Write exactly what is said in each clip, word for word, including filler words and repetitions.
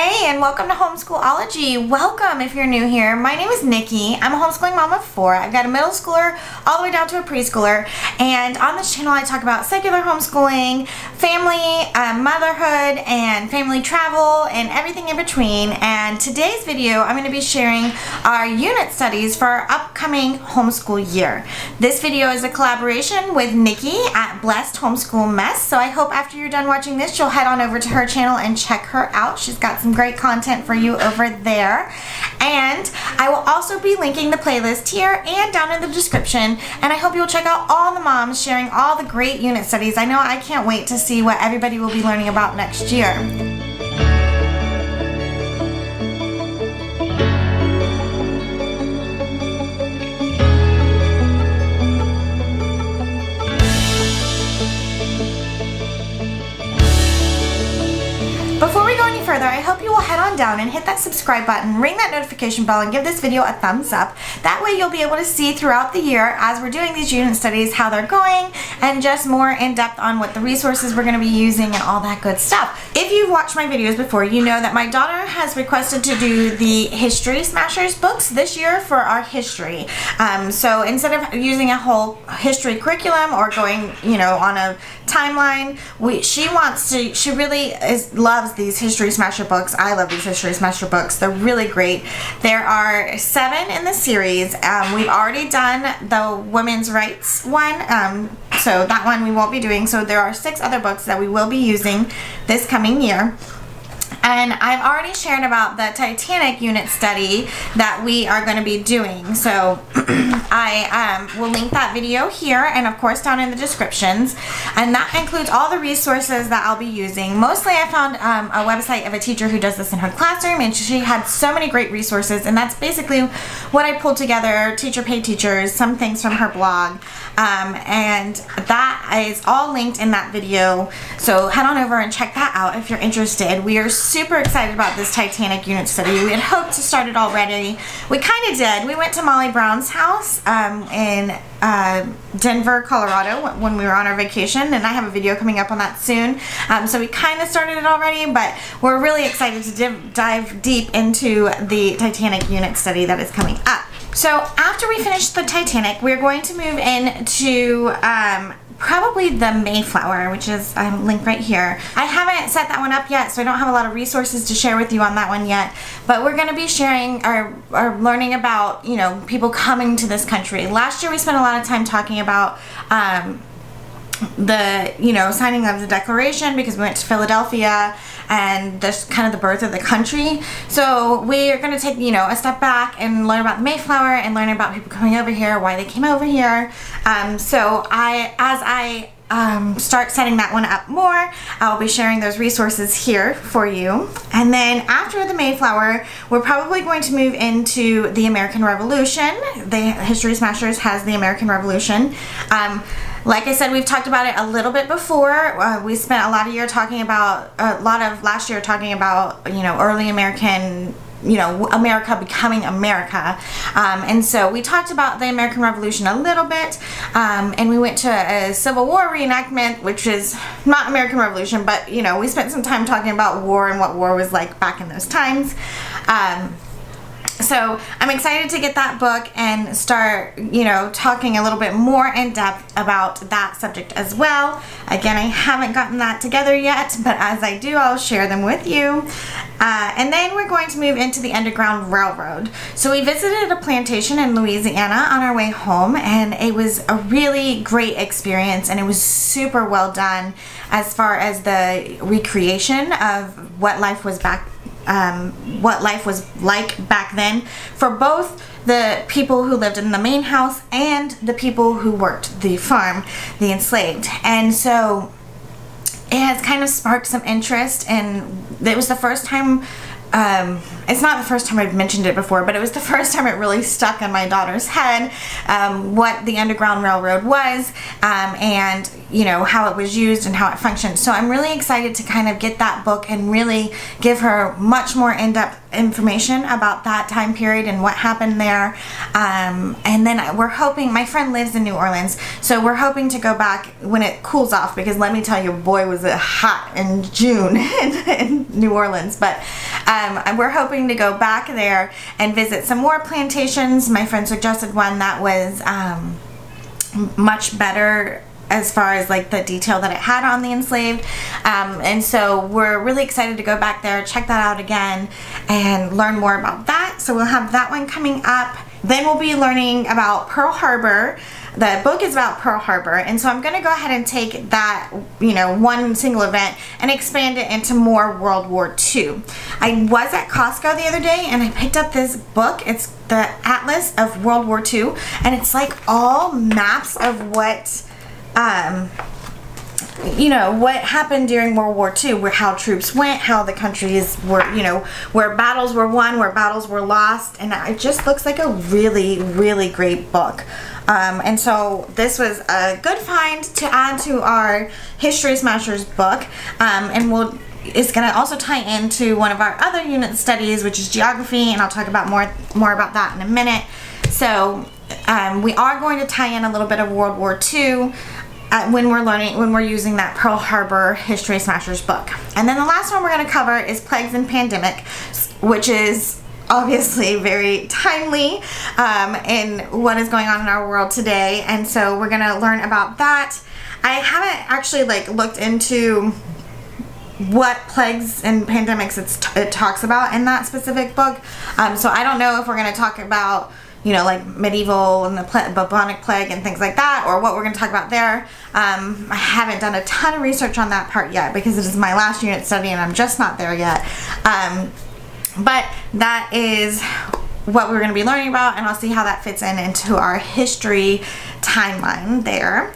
Hey, and welcome to Homeschoolology. Welcome if you're new here. My name is Nikki. I'm a homeschooling mom of four. I've got a middle schooler all the way down to a preschooler. And on this channel, I talk about secular homeschooling, family, uh, motherhood, and family travel, and everything in between. And today's video, I'm going to be sharing our unit studies for our upcoming homeschool year. This video is a collaboration with Nikki at Blessed Homeschool Mess. So I hope after you're done watching this, you'll head on over to her channel and check her out. She's got some great content for you over there. And I will also be linking the playlist here and down in the description, and I hope you'll check out all the moms sharing all the great unit studies. I know I can't wait to see what everybody will be learning about next year. Before we go any further, I hope you will head on down and hit that subscribe button, ring that notification bell, and give this video a thumbs up. That way you'll be able to see throughout the year as we're doing these unit studies how they're going, and just more in depth on what the resources we're going to be using and all that good stuff. If you've watched my videos before, you know that my daughter has requested to do the History Smashers books this year for our history. Um, so instead of using a whole history curriculum or going, you know, on a timeline, we she wants to. She really is loves these History Smasher books. I love these History Smasher books. They're really great. There are seven in the series. Um, we've already done the women's rights one, um, so that one we won't be doing. So there are six other books that we will be using this coming year. And I've already shared about the Titanic unit study that we are going to be doing. So I um, will link that video here and, of course, down in the descriptions. And that includes all the resources that I'll be using. Mostly I found um, a website of a teacher who does this in her classroom, and she had so many great resources. And that's basically what I pulled together, Teacher Pay Teachers, some things from her blog. Um, and that is all linked in that video. So head on over and check that out if you're interested. We are so super excited about this Titanic unit study. We had hoped to start it already. We kind of did. We went to Molly Brown's house um, in uh, Denver, Colorado when we were on our vacation, and I have a video coming up on that soon. Um, so we kind of started it already, but we're really excited to div dive deep into the Titanic unit study that is coming up. So after we finish the Titanic, we're going to move into um, probably the Mayflower, which is um, linked right here. I haven't set that one up yet, so I don't have a lot of resources to share with you on that one yet, but we're going to be sharing or, or learning about, you know, people coming to this country. Last year we spent a lot of time talking about um, the, you know, signing of the Declaration, because we went to Philadelphia and that's kind of the birth of the country. So we are going to take, you know, a step back and learn about the Mayflower and learn about people coming over here, why they came over here. Um, so I, as I um, start setting that one up more, I'll be sharing those resources here for you. And then after the Mayflower, we're probably going to move into the American Revolution. The History Smashers has the American Revolution. Um, Like I said, we've talked about it a little bit before. Uh, we spent a lot of year talking about, a lot of last year talking about, you know, early American, you know, America becoming America. Um, and so we talked about the American Revolution a little bit, um, and we went to a Civil War reenactment, which is not American Revolution, but, you know, we spent some time talking about war and what war was like back in those times. Um, So I'm excited to get that book and start, you know, talking a little bit more in depth about that subject as well. Again, I haven't gotten that together yet, but as I do, I'll share them with you. Uh, and then we're going to move into the Underground Railroad. So we visited a plantation in Louisiana on our way home, and it was a really great experience, and it was super well done as far as the recreation of what life was back then. Um, what life was like back then for both the people who lived in the main house and the people who worked the farm, the enslaved. And so it has kind of sparked some interest, and it was the first time Um, it's not the first time I've mentioned it before, but it was the first time it really stuck in my daughter's head um, what the Underground Railroad was, um, and, you know, how it was used and how it functioned. So I'm really excited to kind of get that book and really give her much more in-depth information about that time period and what happened there. Um, and then we're hoping, my friend lives in New Orleans, so we're hoping to go back when it cools off, because let me tell you, boy, was it hot in June in, in New Orleans. But Um, we're hoping to go back there and visit some more plantations. My friend suggested one that was um, much better as far as like the detail that it had on the enslaved, um, and so we're really excited to go back there, check that out again, and learn more about that. So we'll have that one coming up. Then we'll be learning about Pearl Harbor. The book is about Pearl Harbor, and so I'm going to go ahead and take that, you know, one single event and expand it into more World War Two. I was at Costco the other day and I picked up this book. It's the Atlas of World War Two, and it's like all maps of what um you know, what happened during World War Two, where how troops went, how the countries were, you know, where battles were won, where battles were lost, and it just looks like a really, really great book. Um, and so this was a good find to add to our History Smashers book, um, and we'll, it's going to also tie into one of our other unit studies, which is geography, and I'll talk about more, more about that in a minute. So um, we are going to tie in a little bit of World War Two. Uh, when we're learning, when we're using that Pearl Harbor History Smashers book. And then the last one we're going to cover is Plagues and Pandemic, which is obviously very timely um, in what is going on in our world today. And so we're going to learn about that. I haven't actually like looked into what plagues and pandemics it's t it talks about in that specific book. Um, so I don't know if we're going to talk about, you know, like medieval and the bubonic plague and things like that, or what we're going to talk about there. Um, I haven't done a ton of research on that part yet because it is my last unit study and I'm just not there yet. Um, but that is what we're going to be learning about, and I'll see how that fits in into our history timeline there.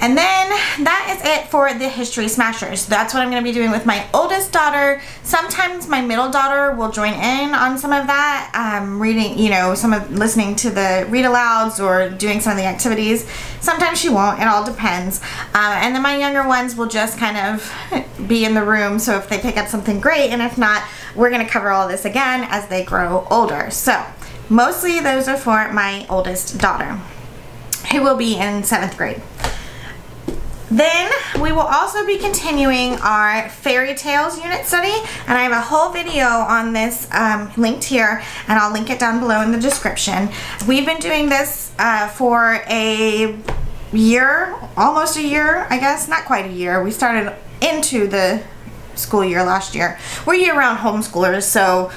And then that is it for the History Smashers. That's what I'm going to be doing with my oldest daughter. Sometimes my middle daughter will join in on some of that, um, reading, you know, some of listening to the read alouds or doing some of the activities. Sometimes she won't. It all depends. Uh, and then my younger ones will just kind of be in the room. So if they pick up something, great. And if not, we're going to cover all this again as they grow older. So mostly those are for my oldest daughter, who will be in seventh grade. Then we will also be continuing our fairy tales unit study, and I have a whole video on this um, linked here, and I'll link it down below in the description. We've been doing this uh, for a year, almost a year, I guess, not quite a year. We started into the school year last year. We're year-round homeschoolers, so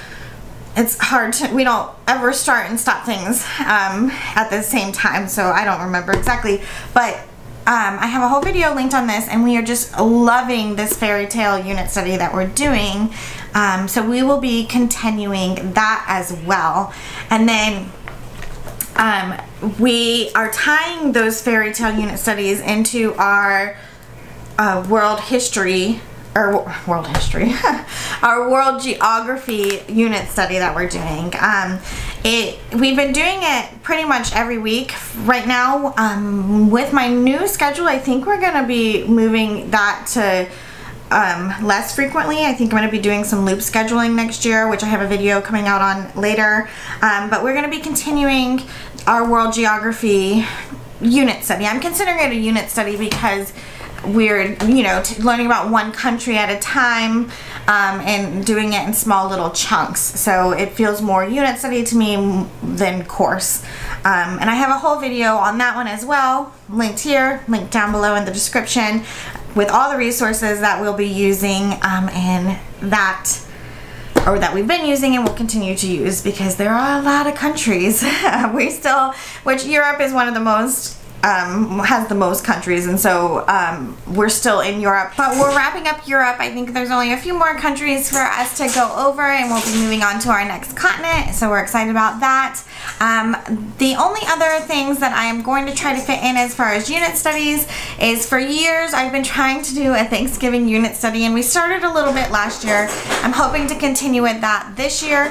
it's hard to, we don't ever start and stop things um, at the same time, so I don't remember exactly, but Um, I have a whole video linked on this, and we are just loving this fairy tale unit study that we're doing. Um, so we will be continuing that as well. And then um, we are tying those fairy tale unit studies into our uh, world history, or world history, our world geography unit study that we're doing. Um, It, we've been doing it pretty much every week right now. Um, with my new schedule, I think we're going to be moving that to um, less frequently. I think I'm going to be doing some loop scheduling next year, which I have a video coming out on later. Um, but we're going to be continuing our world geography unit study. I'm considering it a unit study because we're, you know, t learning about one country at a time, um, and doing it in small little chunks. So it feels more unit study to me than course. Um, and I have a whole video on that one as well, linked here, linked down below in the description, with all the resources that we'll be using um, in that, or that we've been using and will continue to use, because there are a lot of countries. we still, which Europe is one of the most, Um, has the most countries, and so um, we're still in Europe, but we're wrapping up Europe. I think there's only a few more countries for us to go over, and we'll be moving on to our next continent, so we're excited about that. Um, the only other things that I am going to try to fit in as far as unit studies is, for years I've been trying to do a Thanksgiving unit study, and we started a little bit last year. I'm hoping to continue with that this year.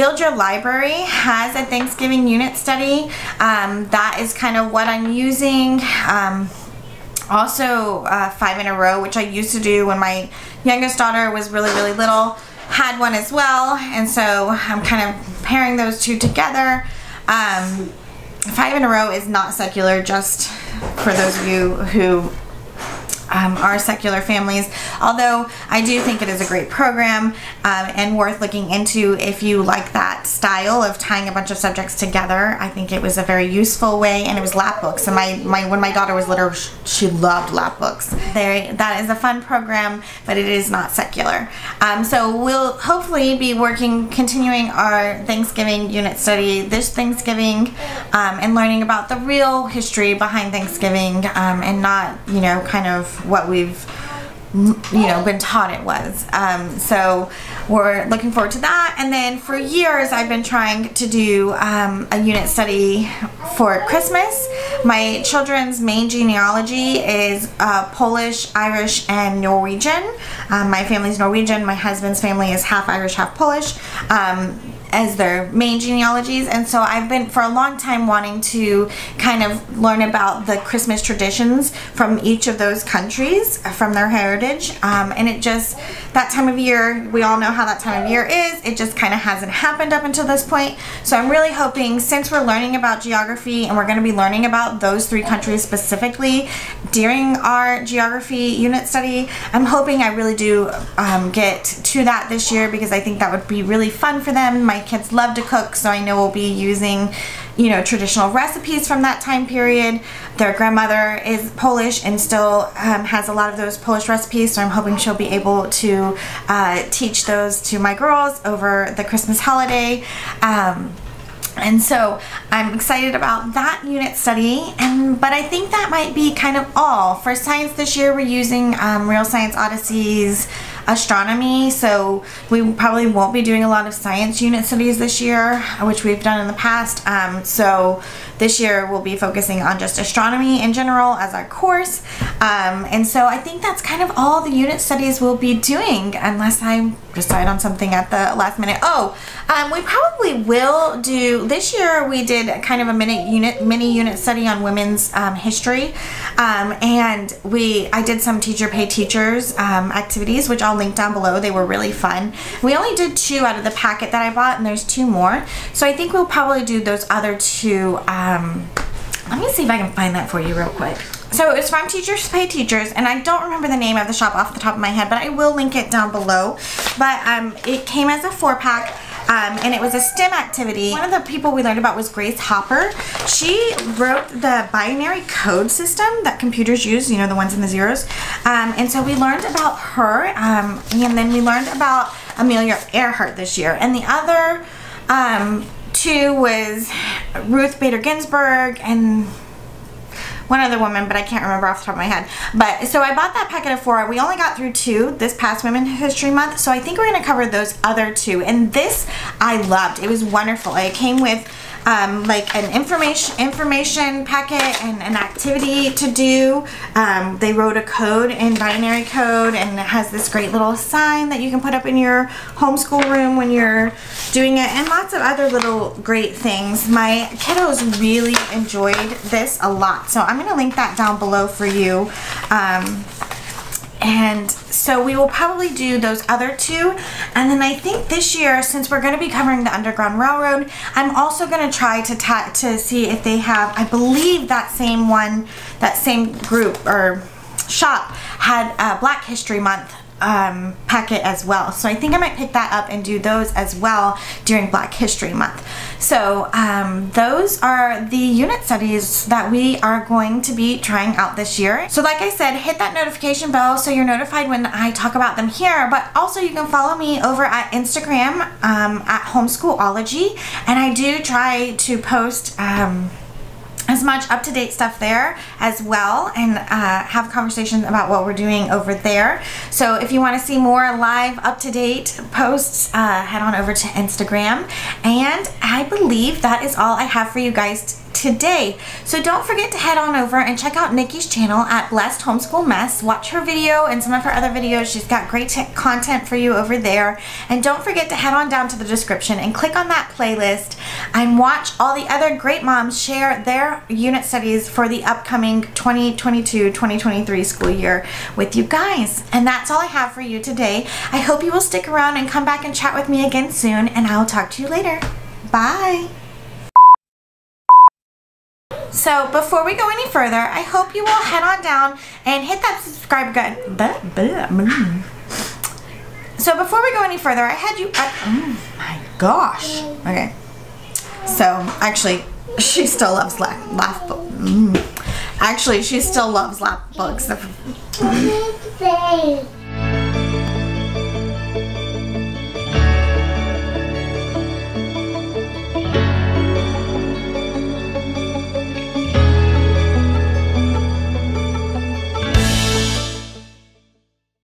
Build Your Library has a Thanksgiving unit study. Um, that is kind of what I'm using. Um, also, uh, Five In A Row, which I used to do when my youngest daughter was really, really little, had one as well. And so I'm kind of pairing those two together. Um, Five In A Row is not secular, just for those of you who um, our secular families, although I do think it is a great program um, and worth looking into if you like that style of tying a bunch of subjects together. I think it was a very useful way, and it was lap books. So my, my when my daughter was little, she loved lap books. There, that is a fun program, but it is not secular. Um, so we'll hopefully be working, continuing our Thanksgiving unit study this Thanksgiving um, and learning about the real history behind Thanksgiving um, and not, you know, kind of what we've you know been taught it was. Um, so we're looking forward to that. And then for years I've been trying to do um, a unit study for Christmas. My children's main genealogy is uh, Polish, Irish, and Norwegian. Um, my family's Norwegian, my husband's family is half Irish, half Polish, um, as their main genealogies. And so I've been for a long time wanting to kind of learn about the Christmas traditions from each of those countries, from their heritage, um, and it just, that time of year, we all know how that time of year is, it just kind of hasn't happened up until this point. So I'm really hoping, since we're learning about geography and we're going to be learning about those three countries specifically during our geography unit study, I'm hoping I really do um, get to that this year, because I think that would be really fun for them. My kids love to cook, so I know we'll be using, you know, traditional recipes from that time period. Their grandmother is Polish and still um, has a lot of those Polish recipes, so I'm hoping she'll be able to uh, teach those to my girls over the Christmas holiday. Um, And so I'm excited about that unit study, and but I think that might be kind of all. For science this year, we're using um, Real Science Odyssey's astronomy, so we probably won't be doing a lot of science unit studies this year, which we've done in the past. Um, so this year we'll be focusing on just astronomy in general as our course. Um, and so I think that's kind of all the unit studies we'll be doing, unless I decide on something at the last minute. Oh, um, we probably will do, this year we did kind of a mini unit, mini unit study on women's um, history. Um, and we, I did some Teacher Pay Teachers um, activities, which I'll link down below. They were really fun. We only did two out of the packet that I bought, and there's two more. So I think we'll probably do those other two. Um, let me see if I can find that for you real quick. So it's from Teacher Pay Teachers, and I don't remember the name of the shop off the top of my head, but I will link it down below. But um, it came as a four pack. Um, and it was a STEM activity. One of the people we learned about was Grace Hopper. She wrote the binary code system that computers use, you know, the ones and the zeros. Um, and so we learned about her, um, and then we learned about Amelia Earhart this year. And the other um, two was Ruth Bader Ginsburg and one other woman, but I can't remember off the top of my head. But so I bought that packet of four. We only got through two this past Women's History Month, so I think we're going to cover those other two. And this I loved. It was wonderful. It came with um, like an information information packet and an activity to do. Um, they wrote a code in binary code, and it has this great little sign that you can put up in your homeschool room when you're doing it, and lots of other little great things. My kiddos really enjoyed this a lot, so I'm I'm going to link that down below for you. Um, and so we will probably do those other two. And then I think this year, since we're going to be covering the Underground Railroad, I'm also going to try to ta to see if they have, I believe that same one, that same group or shop had a Black History Month Um, packet as well. So I think I might pick that up and do those as well during Black History Month. So um, those are the unit studies that we are going to be trying out this year. So like I said, hit that notification bell so you're notified when I talk about them here, but also you can follow me over at Instagram um, at Homeschoolology, and I do try to post um, as much up-to-date stuff there as well, and uh, have conversations about what we're doing over there. So if you want to see more live up-to-date posts, uh, head on over to Instagram. And I believe that is all I have for you guys today. So don't forget to head on over and check out Nikki's channel at Blessed Homeschool Mess. Watch her video and some of her other videos. She's got great content for you over there. And don't forget to head on down to the description and click on that playlist and watch all the other great moms share their unit studies for the upcoming twenty twenty-two twenty twenty-three school year with you guys. And that's all I have for you today. I hope you will stick around and come back and chat with me again soon, and I'll talk to you later. Bye. So before we go any further, I hope you will head on down and hit that subscribe button. So before we go any further, I had you up. Oh my gosh. Okay. So actually, she still loves laugh, laugh books. Actually, she still loves laugh books.